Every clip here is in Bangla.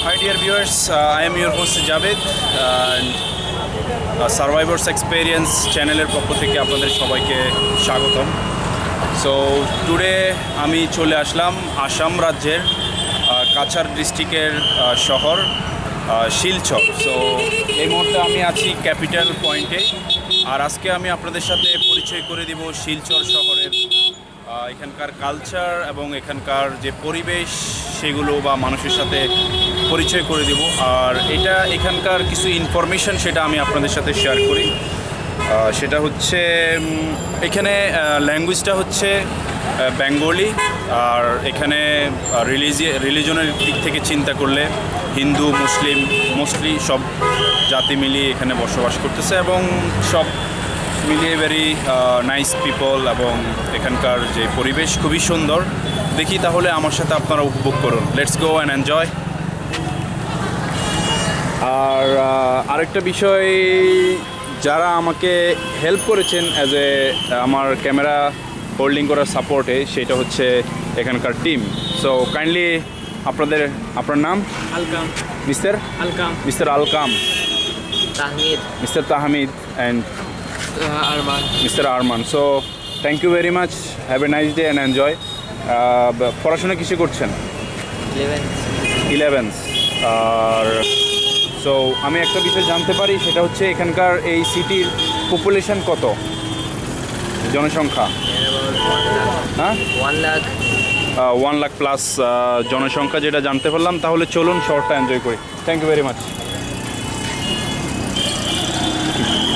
Hi dear viewers, I am your host Javed and Survivor's Experience channel Aputthi Polon. So today আমি চলে আসলাম আসাম রাজ্যের কাছার ডিস্ট্রিক্টের শহর শিলচর। সো এই মুহূর্তে আমি আছি ক্যাপিটাল পয়েন্টে আর আজকে আমি আপনাদের সাথে পরিচয় করে দিব শিলচর শহরের এখানকার কালচার এবং এখানকার যে পরিবেশ সেগুলো বা মানুষের সাথে পরিচয় করে দিব আর এটা এখানকার কিছু ইনফরমেশন সেটা আমি আপনাদের সাথে শেয়ার করি। সেটা হচ্ছে এখানে ল্যাঙ্গুয়েজটা হচ্ছে বেঙ্গলি আর এখানে রিলিজনের দিক থেকে চিন্তা করলে হিন্দু মুসলিম মোস্টলি সব জাতি মিলিয়ে এখানে বসবাস করতেছে এবং সব মিলিয়ে ভেরি নাইস পিপল এবং এখানকার যে পরিবেশ খুবই সুন্দর। দেখি তাহলে আমার সাথে আপনারা উপভোগ করুন, লেটস গো অ্যান্ড এনজয়। আর আরেকটা বিষয়, যারা আমাকে হেল্প করেছেন অ্যাজ এ আমার ক্যামেরা হোল্ডিং করার সাপোর্টে সেটা হচ্ছে এখানকার টিম। সো কাইন্ডলি আপনাদের আপনার নাম? Alkam. Mister Alkam. Mister Alkam Tahmid. Mister Tahmid and Arman. Mister Arman. So thank you very much, have a nice day and enjoy. পড়াশোনা কিসে করছেন? ইলেভেন্স। আর সো আমি একটা বিষয় জানতে পারি, সেটা হচ্ছে এখানকার এই সিটির পপুলেশন কত, জনসংখ্যা? হ্যাঁ, 1 লাখ। 1 লাখ প্লাস জনসংখ্যা, যেটা জানতে পারলাম। তাহলে চলুন শহরটা এনজয় করি। Thank you very much.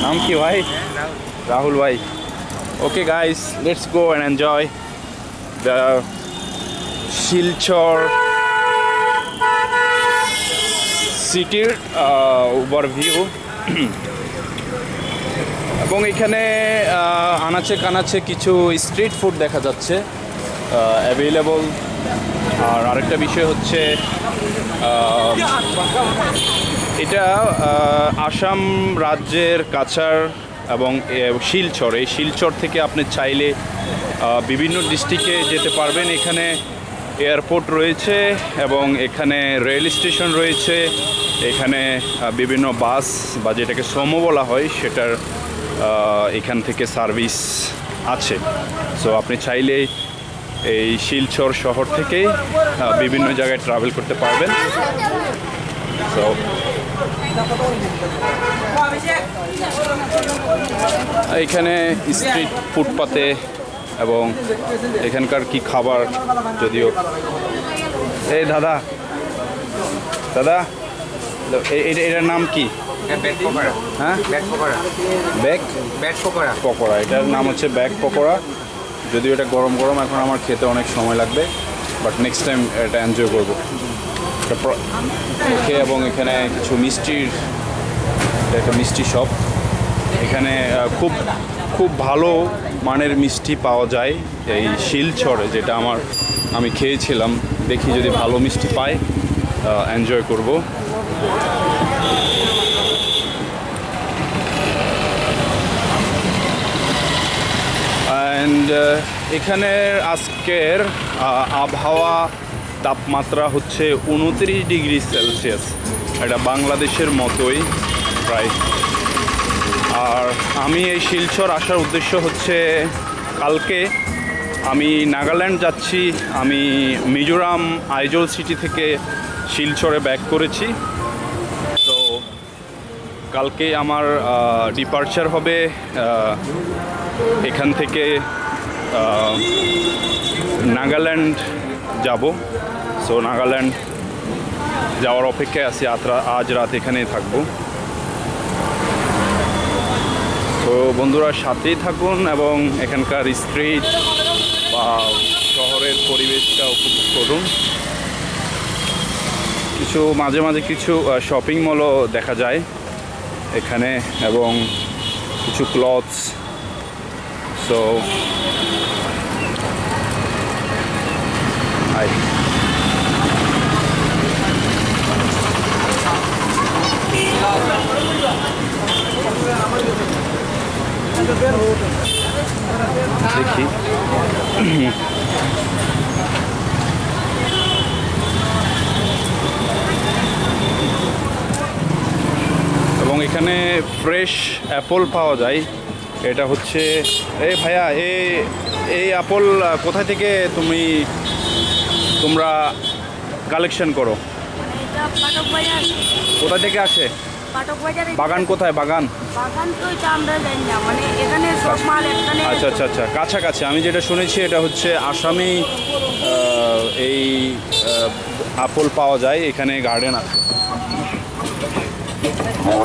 নাম কি ভাই? রাহুল ভাই। Okay guys, let's go and enjoy the Silchar সিটির ওভারভিউ। এবং এখানে আনাচে কানাচে কিছু স্ট্রিট ফুড দেখা যাচ্ছে অ্যাভেলেবল। আর আরেকটা বিষয় হচ্ছে এটা আসাম রাজ্যের কাছাড় এবং শিলচর, এই শিলচর থেকে আপনি চাইলে বিভিন্ন ডিস্ট্রিক্টে যেতে পারবেন। এখানে এয়ারপোর্ট রয়েছে এবং এখানে রেল স্টেশন রয়েছে, এখানে বিভিন্ন বাস বা যেটাকে সমো বলা হয় সেটার এখান থেকে সার্ভিস আছে। সো আপনি চাইলে এই শিলচর শহর থেকে বিভিন্ন জায়গায় ট্রাভেল করতে পারবেন। সো এখানে স্ট্রিট ফুটপাতে এবং এখানকার কি খাবার, যদিও এই দাদা দাদা এটার নাম কি? হ্যাঁ, ব্যাগ পকোড়া। এটার নাম হচ্ছে ব্যাগ পকোড়া, যদিও এটা গরম গরম এখন আমার খেতে অনেক সময় লাগবে, বাট নেক্সট টাইম এটা এনজয় করবো। এবং এখানে কিছু মিষ্টির একটা মিষ্টি শপ, এখানে খুব খুব ভালো মানের মিষ্টি পাওয়া যায় এই শিলচরে, যেটা আমি খেয়েছিলাম। দেখি যদি ভালো মিষ্টি পাই এনজয় করব। অ্যান্ড এখানে আজকের আবহাওয়া তাপমাত্রা হচ্ছে 29 ডিগ্রি সেলসিয়াস, এটা বাংলাদেশের মতোই প্রায়। আর আমি এই শিলচর আসার উদ্দেশ্য হচ্ছে কালকে আমি নাগাল্যান্ড যাচ্ছি। আমি মিজোরাম আইজল সিটি থেকে শিলচরে ব্যাক করেছি, তো কালকে আমার ডিপার্চার হবে এখান থেকে নাগাল্যান্ড যাব। সো নাগাল্যান্ড যাওয়ার অপেক্ষায় আছি, আজ রাত এখানেই থাকবো। তো বন্ধুরা সাথেই থাকুন এবং এখানকার স্ট্রিট বা শহরের পরিবেশটা উপভোগ করুন। কিছু মাঝে মাঝে কিছু শপিং মলও দেখা যায় এখানে এবং কিছু ক্লথস। সো দেখি এখানে ফ্রেশ অ্যাপল পাওয়া যায়। এটা হচ্ছে এই ভাইয়া, এই অ্যাপল কোথা থেকে তোমরা কালেকশন করো? কোথা থেকে আসে? বাগান কোথায়? বাগান আচ্ছা আচ্ছা আচ্ছা, কাছাকাছি। আমি যেটা শুনেছি এটা হচ্ছে আসামেই এই আপেল পাওয়া যায়, এখানে গার্ডেন আছে। তো আমি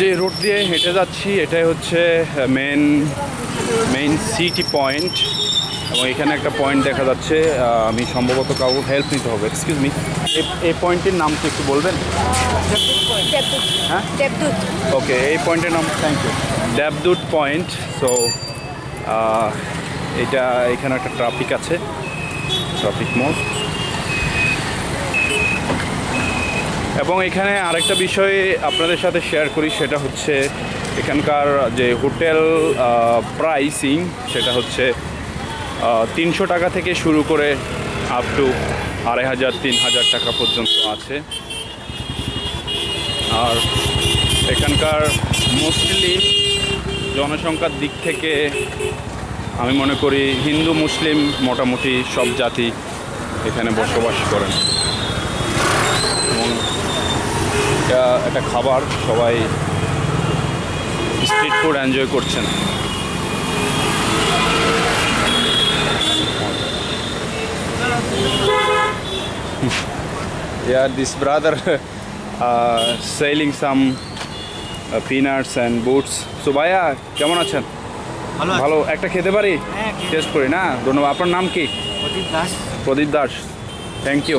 যে রুট দিয়ে হেঁটে যাচ্ছি এটাই হচ্ছে মেইন সিটি পয়েন্ট, এবং এখানে একটা পয়েন্ট দেখা যাচ্ছে। আমি সম্ভবত কাউকে হেল্প নিতে হবে। এক্সকিউজ মি, এই পয়েন্টের নাম কি একটু বলবেন? হ্যাঁ, দেবদূত। ওকে, এই পয়েন্টের নাম, thank you, Debdoot point. So এটা এখানে একটা ট্রাফিক আছে, ট্রাফিক মোড়। এবং এখানে আরেকটা বিষয় আপনাদের সাথে শেয়ার করি, সেটা হচ্ছে এখানকার যে হোটেল প্রাইসিং সেটা হচ্ছে 300 টাকা থেকে শুরু করে আপ টু 2500-3000 টাকা পর্যন্ত আছে। আর এখানকার মোস্টলি জনসংখ্যার দিক থেকে আমি মনে করি হিন্দু মুসলিম মোটামুটি সব জাতি এখানে বসবাস করেন। এটা একটা খাবার, সবাই স্ট্রিট ফুড এনজয় করছেন। Yeah, this brother selling some peanuts and boots. So bhaiya কেমন আছেন? ভালো। একটা খেতে পারি, টেস্ট করি? না, ধন্যবাদ। আপনার নাম কি? প্রদীপ দাস। Pradip Das, thank you.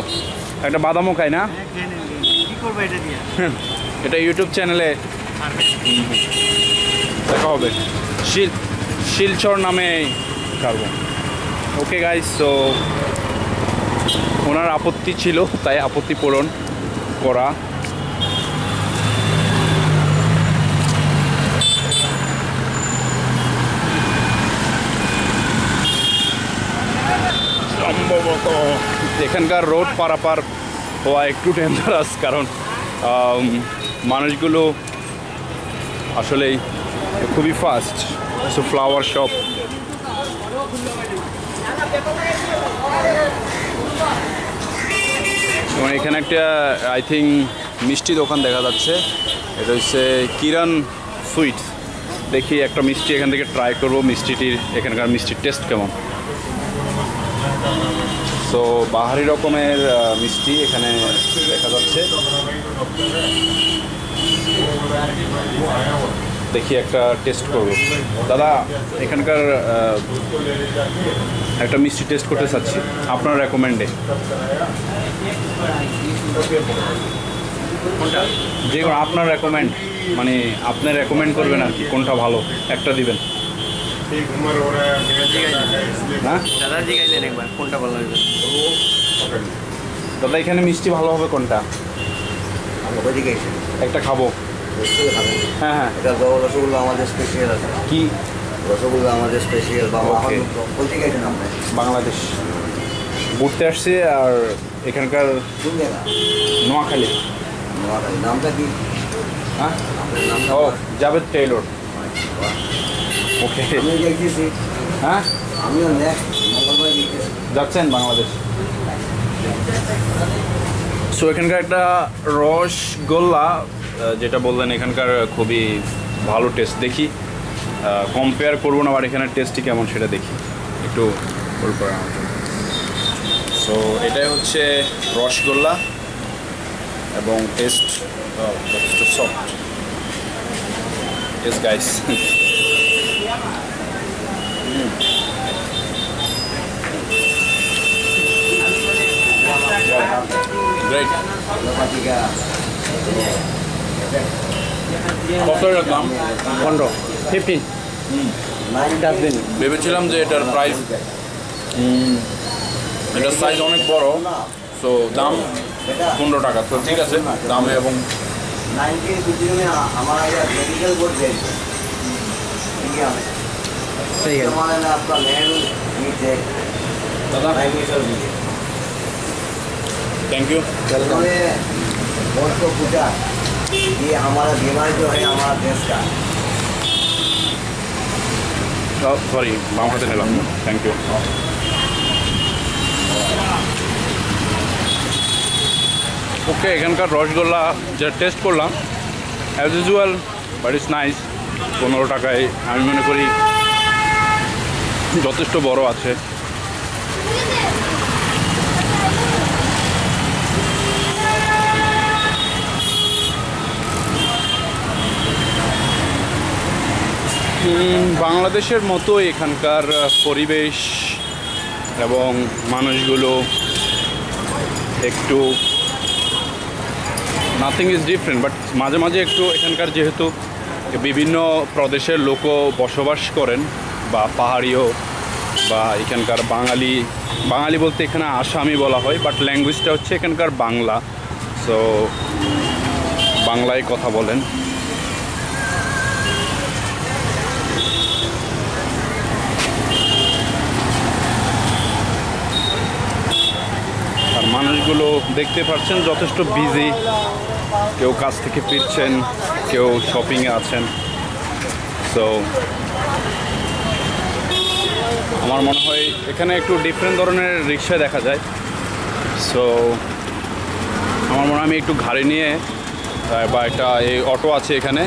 একটা বাদামও খাই না, এটা ইউটিউব চ্যানেলে দেখা হবে, শিলচর নামে ছাড়ব। ওকে গাইস, সো ওনার আপত্তি ছিল তাই আপত্তি পূরণ করা। সম্ভবত এখানকার রোড পারাপার হওয়া একটু ডেঞ্জারাস, কারণ মানুষগুলো আসলেই খুবই ফাস্ট। সো ফ্লাওয়ার শপ, এখানে একটা আই থিঙ্ক মিষ্টি দোকান দেখা যাচ্ছে, এটা হচ্ছে কিরান সুইটস। দেখি একটা মিষ্টি এখান থেকে ট্রাই করব, মিষ্টিটির এখানকার মিষ্টির টেস্ট কেমন। তো বাহারি রকমের মিষ্টি এখানে দেখা যাচ্ছে, দেখি একটা টেস্ট করব। দাদা, এখানকার একটা মিষ্টি টেস্ট করতে চাচ্ছি আপনার রেকমেন্ডে, কোনটা? যে আপনার রেকমেন্ড, মানে আপনি রেকমেন্ড করবেন আর কি, কোনটা ভালো একটা দিবেন। দাদা, এখানে মিষ্টি ভালো হবে কোনটা? একটা খাবো। হ্যাঁ হ্যাঁ, এটা রসগোল্লা আমাদের স্পেশাল আছে। কি রসগোল্লা আমাদের স্পেশাল? বাংলাদেশ ঘুরতে আসছে, আর এখানকার নোয়াখালী। নোয়াখালী নামটা কি? হ্যাঁ, ও জাভেদ টেইলর। ওকে, আমি দেখতেছি। হ্যাঁ, আমিও নেক্সট মঙ্গলবার যাচ্ছেন বাংলাদেশ। সো এখানকার একটা রসগোল্লা যেটা বললেন এখানকার খুবই ভালো টেস্ট, দেখি কম্পেয়ার করবো না, আর এখানের টেস্টই কেমন সেটা দেখি একটু বলবো। সো এটাই হচ্ছে রসগোল্লা, এবং টেস্ট একটু সফট। ইয়েস গাইস, ভেবেছিলাম যে এটার প্রাইস এটার সাইজ অনেক বড়। সো দাম 15 টাকা। তো ঠিক আছে দামে। এবং 19 আমার মেডিকেল বোর্ড গেছে सही है। Thank you. उन्होंने बोर्ड को पूछा कि हमारा बीमार जो है हमारा देश का सॉरी बाम हाथ हिला। Thank you. ओके एखानकार रसगोल्ला जो टेस्ट करलाम as usual but it's nice. 15 টাকায় আমি মনে করি যথেষ্ট বড় আছে। বাংলাদেশের মতো এখানকার পরিবেশ এবং মানুষগুলো একটু নাথিং ইজ ডিফারেন্ট বাট মাঝে মাঝে একটু এখানকার যেহেতু বিভিন্ন প্রদেশের লোকও বসবাস করেন বা পাহাড়িও বা এখানকার বাঙালি, বাঙালি বলতে এখানে আসামি বলা হয় বাট ল্যাঙ্গুয়েজটা হচ্ছে এখানকার বাংলা। সো বাংলায় কথা বলেন। আর মানুষগুলো দেখতে পাচ্ছেন যথেষ্ট বিজি, কেউ কাজ থেকে ফিরছেন, কেউ শপিংয়ে আছেন। সো আমার মনে হয় এখানে একটু ডিফারেন্ট ধরনের রিক্সা দেখা যায়। সো আমার মনে হয় আমি একটু গাড়ি নিয়ে বা একটা এই অটো আছে এখানে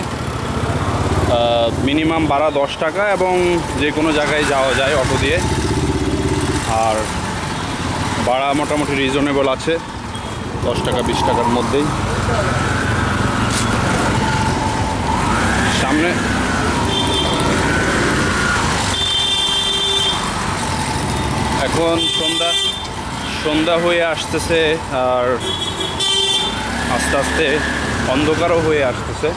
মিনিমাম ভাড়া 10 টাকা এবং যে কোনো জায়গায় যাওয়া যায় অটো দিয়ে। আর ভাড়া মোটামুটি রিজনেবল আছে, 10 টাকা 20 টাকার মধ্যেই। সামনে এখন সন্ধ্যা হয়ে আসতেছে আর আস্তে আস্তে অন্ধকারও হয়ে আসতেছে।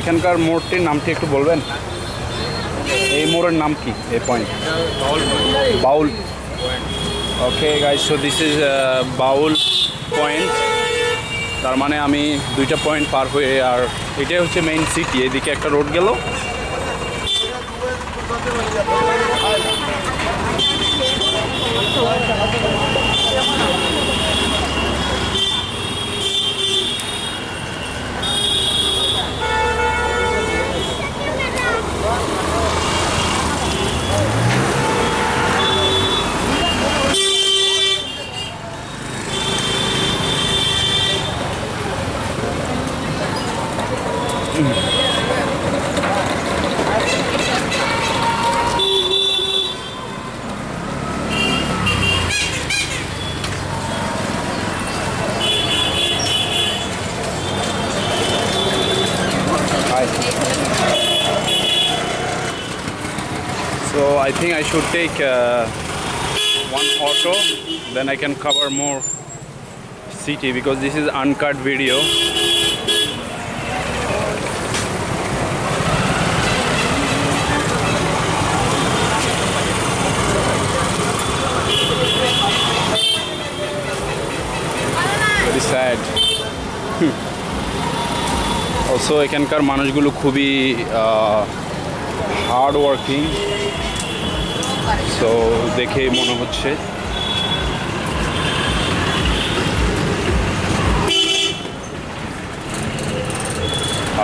এখানকার মোড়টির নামটি একটু বলবেন? এই মোড়ের নাম কি? এই point Baul. Okay guys, so this is Baul point. তার মানে আমি 2টা পয়েন্ট পার হয়ে আর এটাই হচ্ছে মেইন সিটি। এদিকে একটা রোড গেল। So I think I should take one auto, then I can cover more city because this is uncut video. Very sad. Also, এখানকার মানুষগুলো খুবই হার্ড ওয়ার্কিং। সো দেখে মনে হচ্ছে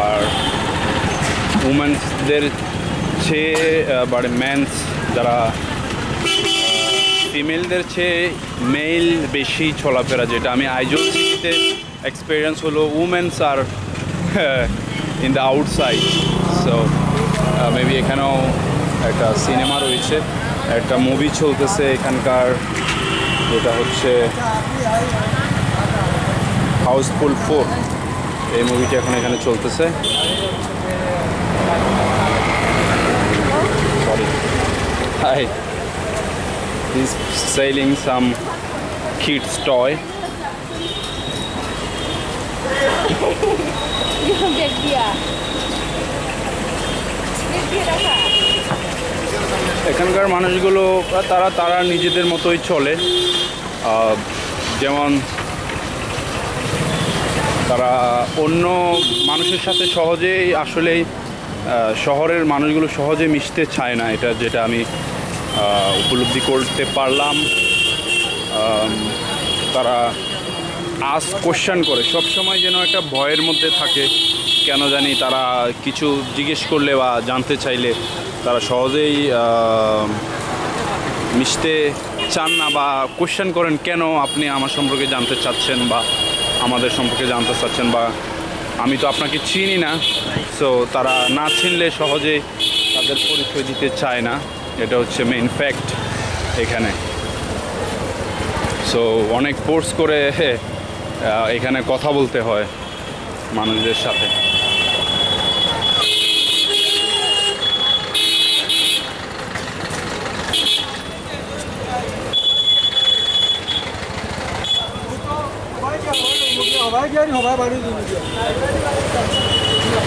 আর উমেন্সদের 6 बड़े मेन्स जरा फीमेलদের চেয়ে মেল বেশি চলাফেরা যেটা আমি আইজল সিটিতে এক্সপেরিয়েন্স হলো women's are in the outside so maybe এখানেও একটা সিনেমা রয়েছে একটা মুভি চলতেছে এখানকার যেটা হচ্ছে হাউসফুল 4 এই মুভিটা এখন এখানে চলতেছে sorry hi He's selling some kids' toy. এখানকার মানুষগুলো তারা নিজেদের মতোই চলে যেমন তারা অন্য মানুষের সাথে সহজেই আসলে শহরের মানুষগুলো সহজে মিশতে চায় না এটা যেটা আমি উপলব্ধি করতে পারলাম তারা আস্ক কোশ্চেন করে সব সময় যেন একটা ভয়ের মধ্যে থাকে কেন জানি তারা কিছু জিজ্ঞেস করলে বা জানতে চাইলে তারা সহজেই মিশতে চান না বা কোশ্চেন করেন কেন আপনি আমার সম্পর্কে জানতে চাচ্ছেন বা আমাদের সম্পর্কে জানতে চাচ্ছেন বা আমি তো আপনাকে চিনি না সো তারা না চিনলে সহজে তাদের পরিচয় দিতে চায় না এটা হচ্ছে মেইন ফ্যাক্ট এখানে সো অনেক ফোর্স করে এখানে কথা বলতে হয়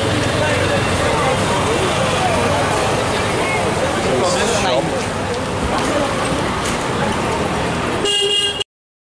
মানুষদের সাথে